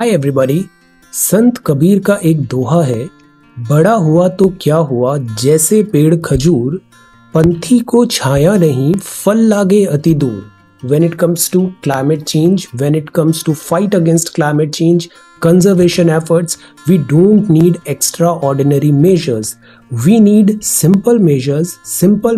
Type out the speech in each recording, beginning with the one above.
Hi everybody, संत कबीर का एक दोहा है, बड़ा हुआ तो क्या हुआ जैसे पेड़ खजूर, पंथी को छाया नहीं फल लागे अति दूर। When it comes to climate change, when it comes to fight against climate change, conservation efforts, we don't need extraordinary measures, we need simple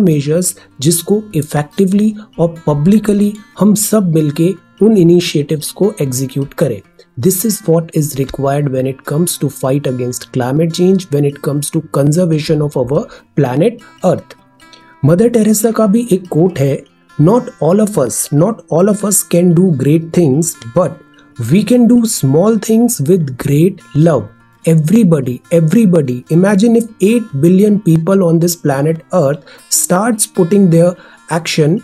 measures जिसको इफेक्टिवली और पब्लिकली हम सब मिलके उन इनिशिएटिव्स को एग्जीक्यूट करें। This is what is required when it comes to fight against climate change, when it comes to conservation of our planet Earth. Mother Teresa का भी एक quote है, not all of us can do great things, but we can do small things with great love. Everybody, imagine if 8 billion people on this planet Earth starts putting their action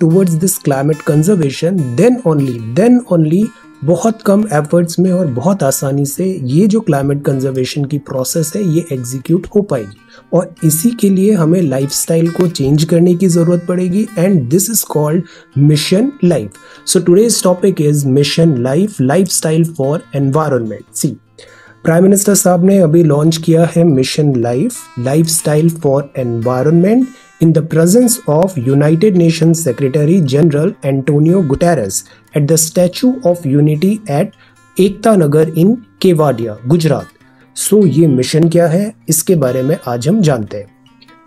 towards this climate conservation, then only बहुत कम efforts में और बहुत आसानी से ये जो climate conservation की process है ये एग्जीक्यूट हो पाएगी। और इसी के लिए हमें लाइफस्टाइल को चेंज करने की ज़रूरत पड़ेगी, and this is called mission life. So today's topic is mission life, lifestyle for environment. See, prime minister साहब ने अभी लॉन्च किया है mission life, lifestyle for environment, in the presence of United Nations Secretary General Antonio Guterres at the Statue of Unity at Ekta Nagar in Kevadia, Gujarat. So ये mission क्या है, इसके बारे में आज हम जानते हैं।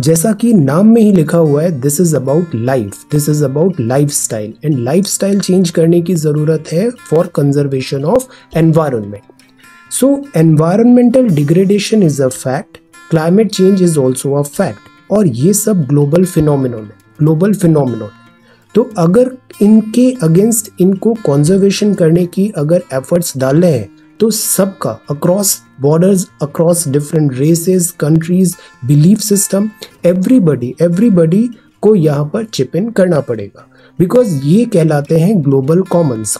जैसा कि नाम में ही लिखा हुआ है, this is about life, this is about lifestyle, and lifestyle change करने की ज़रूरत है for conservation of environment. So environmental degradation is a fact, climate change is also a fact, और ये सब ग्लोबल फिनोमिनन। तो अगर इनके अगेंस्ट इनको कंजर्वेशन करने की अगर एफर्ट्स डालने हैं तो सबका across borders, across different races, countries, belief system, everybody को यहाँ पर चिप इन करना पड़ेगा, बिकॉज ये कहलाते हैं ग्लोबल कॉमन्स।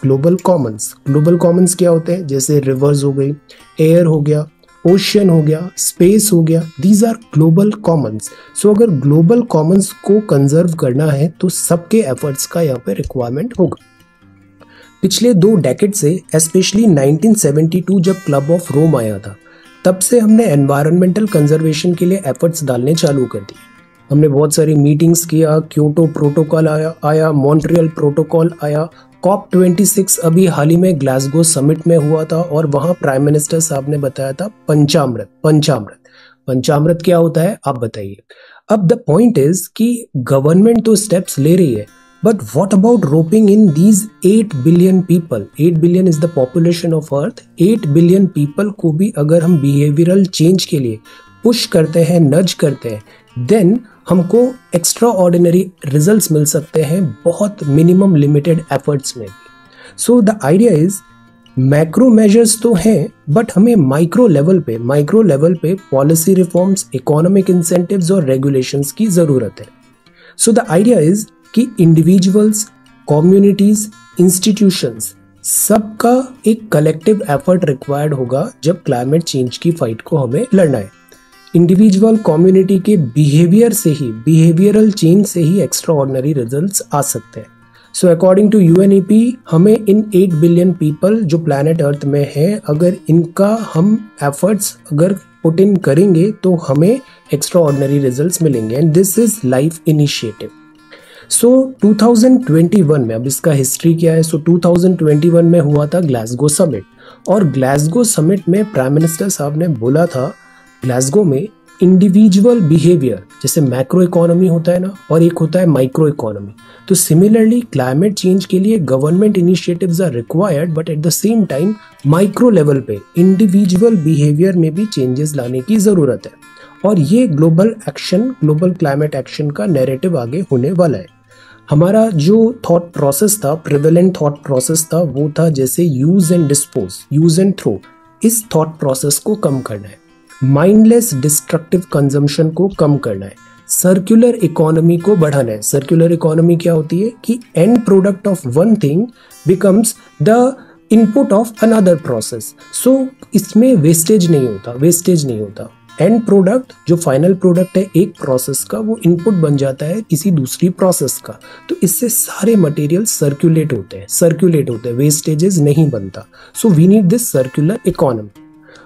क्या होते हैं, जैसे रिवर्स हो गई, एयर हो गया, ओशन हो गया, स्पेस हो गया, these are global commons. So अगर ग्लोबल कॉमन्स को कंजर्व करना है तो सबके एफर्ट्स का यहाँ पे रिक्वायरमेंट होगा। पिछले 2 डेकेड से, स्पेशली 1972 जब क्लब ऑफ रोम आया था, तब से हमने एनवायरमेंटल कंजर्वेशन के लिए एफर्ट्स डालने चालू कर दिए। हमने बहुत सारी मीटिंग्स किया, क्योटो प्रोटोकॉल आया, मॉन्ट्रियल प्रोटोकॉल आया, COP26 अभी हाल ही में ग्लासगो समिट में हुआ था, और वहाँ प्राइम मिनिस्टर साहब ने बताया था पंचामृत क्या होता है आप बताइए। अब द पॉइंट इज कि गवर्नमेंट तो स्टेप्स ले रही है, but what about roping in these 8 billion people, 8 billion is the population of earth, 8 billion people को भी अगर हम बिहेवियरल चेंज के लिए पुश करते हैं, नज करते हैं, देन हमको एक्स्ट्रा ऑर्डिनरी रिजल्ट्स मिल सकते हैं बहुत मिनिमम लिमिटेड एफर्ट्स में। So the idea is, macro measures तो हैं बट हमें माइक्रो लेवल पे पॉलिसी रिफॉर्म्स, इकोनॉमिक इंसेंटिव्स और रेगुलेशंस की ज़रूरत है। सो द आइडिया इज कि इंडिविजुअल्स, कम्युनिटीज़, इंस्टीट्यूशंस, सबका एक कलेक्टिव एफर्ट रिक्वायर्ड होगा जब क्लाइमेट चेंज की फाइट को हमें लड़ना है। इंडिविजुअल, कम्युनिटी के बिहेवियरल चेंज से ही एक्स्ट्रा ऑर्डिनरी रिजल्ट्स आ सकते हैं। So according to UN EP, हमें इन 8 बिलियन पीपल जो प्लानट अर्थ में है, अगर इनका हम एफर्ट्स अगर पुट इन करेंगे तो हमें एक्स्ट्रा ऑर्डिनरी रिजल्ट्स मिलेंगे, and this is life initiative. So 2021 में, अब इसका हिस्ट्री क्या है, सो 2021 में हुआ था ग्लासगो समिट, और ग्लासगो समिट में प्राइम मिनिस्टर साहब ने बोला था ग्लासगो में, इंडिविजुअल बिहेवियर, जैसे मैक्रो इकोनॉमी होता है ना, और एक होता है माइक्रो इकोनॉमी, तो सिमिलरली क्लाइमेट चेंज के लिए government initiatives are required, but at the same time micro level पे इंडिविजुअल बिहेवियर में भी चेंजेस लाने की ज़रूरत है, और ये ग्लोबल क्लाइमेट एक्शन का नैरेटिव आगे होने वाला है। हमारा जो थॉट प्रोसेस था, प्रिवेलेंट थॉट प्रोसेस था, वो था जैसे use and dispose, use and throw, इस थॉट प्रोसेस को कम करना है, माइंडलेस डिस्ट्रक्टिव कंजम्पशन को कम करना है, सर्कुलर इकोनॉमी को बढ़ाना है। सर्कुलर इकोनॉमी क्या होती है कि end product of one thing becomes the input of another process. So इसमें वेस्टेज नहीं होता एंड प्रोडक्ट जो फाइनल प्रोडक्ट है एक प्रोसेस का, वो इनपुट बन जाता है किसी दूसरी प्रोसेस का। तो इससे सारे मटेरियल सर्क्यूलेट होते हैं, वेस्टेजेस नहीं बनता। So we need this circular economy.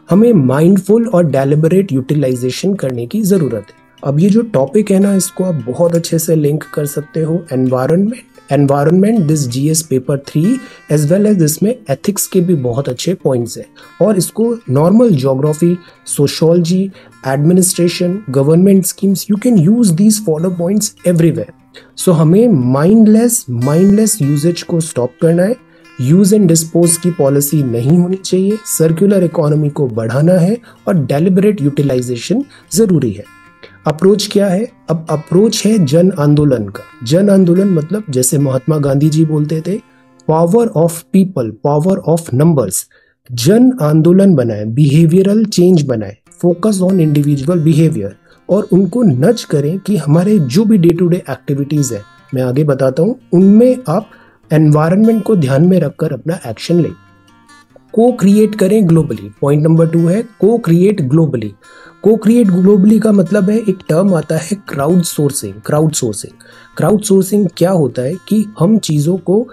हमें माइंडफुल और डेलिबरेट यूटिलाइजेशन करने की ज़रूरत है। अब ये जो टॉपिक है ना, इसको आप बहुत अच्छे से लिंक कर सकते हो environment this GS paper 3 as well as इसमें एथिक्स के भी बहुत अच्छे पॉइंट्स हैं। और इसको normal geography, sociology, administration, government schemes, you can use these follow points everywhere. So हमें माइंडलेस यूजेज को स्टॉप करना है। यूज एंड डिस्पोज की पॉलिसी नहीं होनी चाहिए, सर्कुलर इकोनॉमी को बढ़ाना है और डेलिबरेट यूटिलाइजेशन ज़रूरी है। अप्रोच क्या है? अब अप्रोच है जन आंदोलन का। जन आंदोलन मतलब जैसे महात्मा गांधी जी बोलते थे, power of people, power of numbers. जन आंदोलन बनाए, बिहेवियरल चेंज बनाए, फोकस ऑन इंडिविजुअल बिहेवियर और उनको नच करें कि हमारे जो भी डे टू डे एक्टिविटीज़ हैं, मैं आगे बताता हूँ, उनमें आप एनवायरनमेंट को ध्यान में रखकर अपना एक्शन लें। को क्रिएट करें ग्लोबली। पॉइंट नंबर 2 है को क्रिएट ग्लोबली। को क्रिएट ग्लोबली का मतलब है, एक टर्म आता है क्राउड सोर्सिंग क्या होता है कि हम चीज़ों को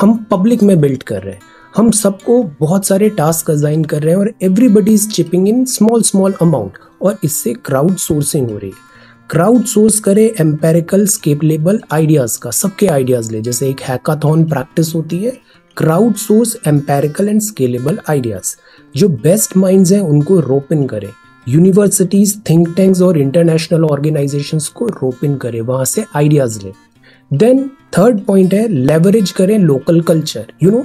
हम पब्लिक में बिल्ड कर रहे हैं, हम सबको बहुत सारे टास्क असाइन कर रहे हैं और everybody is chipping in small amount, और इससे क्राउड सोर्सिंग हो रही है। क्राउड सोर्स करें एम्पेरिकल स्केलेबल आइडियाज़ का, सबके आइडियाज़ ले। जैसे एक हैकाथॉन प्रैक्टिस होती है, crowdsource empirical and scalable ideas. जो बेस्ट माइंड्स हैं उनको रोप इन करें। यूनिवर्सिटीज़, थिंक टैंक्स और इंटरनेशनल ऑर्गेनाइजेशंस को रोप इन करें, वहाँ से आइडियाज़ लें। देन थर्ड पॉइंट है लेवरेज करें लोकल कल्चर। यू नो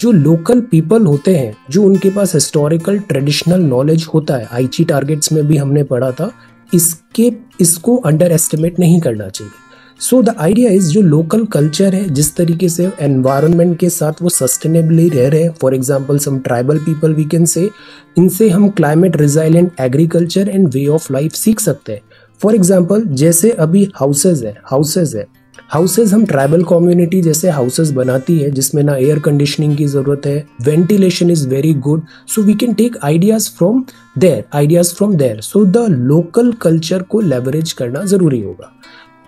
जो लोकल पीपल होते हैं, जो उनके पास हिस्टोरिकल ट्रेडिशनल नॉलेज होता है, आईची टारगेट्स में भी हमने पढ़ा था, इसको अंडर एस्टिमेट नहीं करना चाहिए। सो द आइडिया इज़ जो लोकल कल्चर है, जिस तरीके से एनवायरनमेंट के साथ वो सस्टेनेबली रह रहे हैं, for example some tribal people we can say, इनसे हम climate resilient agriculture and way of life सीख सकते हैं। फॉर एग्जांपल जैसे अभी हाउसेज हम ट्राइबल कम्युनिटी जैसे हाउसेज बनाती है, जिसमें ना एयर कंडीशनिंग की ज़रूरत है, ventilation is very good. So we can take ideas from there. So the local culture को लेवरेज करना ज़रूरी होगा।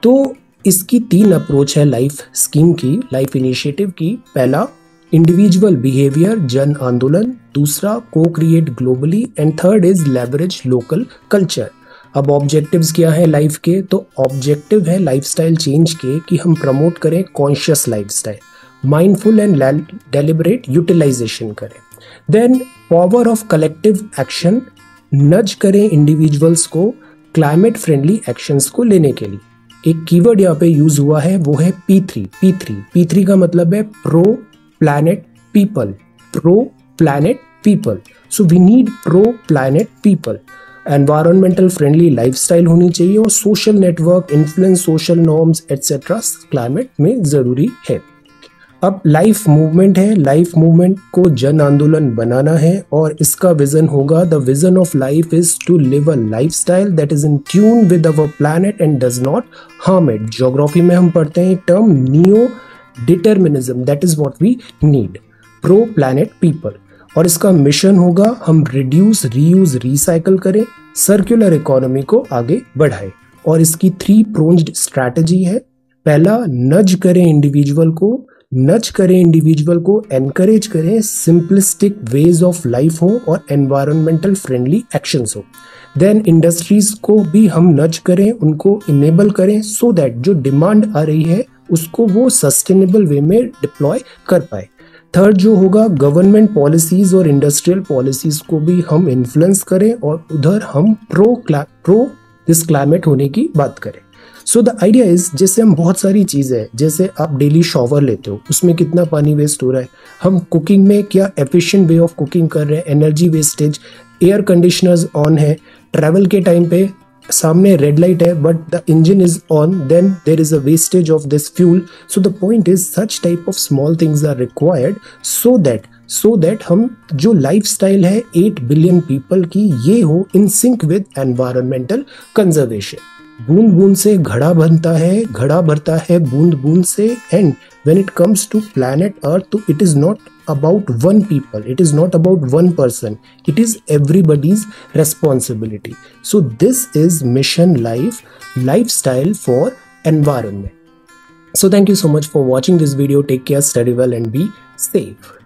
तो इसकी 3 अप्रोच है लाइफ स्कीम की, लाइफ इनिशिएटिव की। पहला इंडिविजुअल बिहेवियर, जन आंदोलन। दूसरा को create globally and third is leverage local culture. अब ऑब्जेक्टिव्स क्या है लाइफ के? तो ऑब्जेक्टिव है लाइफस्टाइल चेंज के कि हम प्रमोट करें conscious lifestyle, mindful and deliberate utilisation करें। Then power of collective action, nudge करें इंडिविजुअल्स को क्लाइमेट फ्रेंडली एक्शंस को लेने के लिए। एक कीवर्ड यहाँ पे यूज हुआ है, वो है P3 का मतलब है pro planet people. So we need pro planet people. Environmental friendly lifestyle होनी चाहिए और social network, influence, social norms etcetera climate में ज़रूरी है। अब लाइफ मूवमेंट है, लाइफ मूवमेंट को जन आंदोलन बनाना है और इसका विजन होगा, the vision of life is to live a lifestyle that is in tune with our planet and does not harm it. Geography में हम पढ़ते हैं term neo determinism, that is what we need, pro planet people. और इसका mission होगा हम reduce, reuse, recycle करें, circular economy को आगे बढ़ाए। और इसकी 3 प्रोंज्ड स्ट्रैटेजी है। पहला, नज करें इंडिविजुअल को, एनकरेज करें सिंपलिस्टिक वेज ऑफ लाइफ हो और एनवायरमेंटल फ्रेंडली एक्शंस हो। देन इंडस्ट्रीज को भी हम नज करें, उनको इनेबल करें सो दैट जो डिमांड आ रही है उसको वो सस्टेनेबल वे में डिप्लॉय कर पाए। थर्ड जो होगा, गवर्नमेंट पॉलिसीज़ और इंडस्ट्रियल पॉलिसीज़ को भी हम इन्फ्लुएंस करें और उधर हम प्रो दिस क्लाइमेट होने की बात करें। सो द आइडिया इज़ जैसे हम बहुत सारी चीज़ें हैं, जैसे आप डेली शॉवर लेते हो, उसमें कितना पानी वेस्ट हो रहा है, हम कुकिंग में क्या एफिशिएंट वे ऑफ कुकिंग कर रहे हैं, energy wastage, air conditioners on है, ट्रैवल के टाइम पे सामने रेड लाइट है but the engine is on, then there is a wastage of this fuel. So the point is such type of small things are required so that हम जो lifestyle है 8 billion people की, ये हो in sync with environmental conservation. बूंद बूंद से घड़ा बनता है, घड़ा भरता है बूंद बूंद से. And when it comes to planet earth, तो it is not about one people, it is not about one person, it is everybody's responsibility. So this is mission life, lifestyle for environment. So thank you so much for watching this video. Take care, study well and be safe.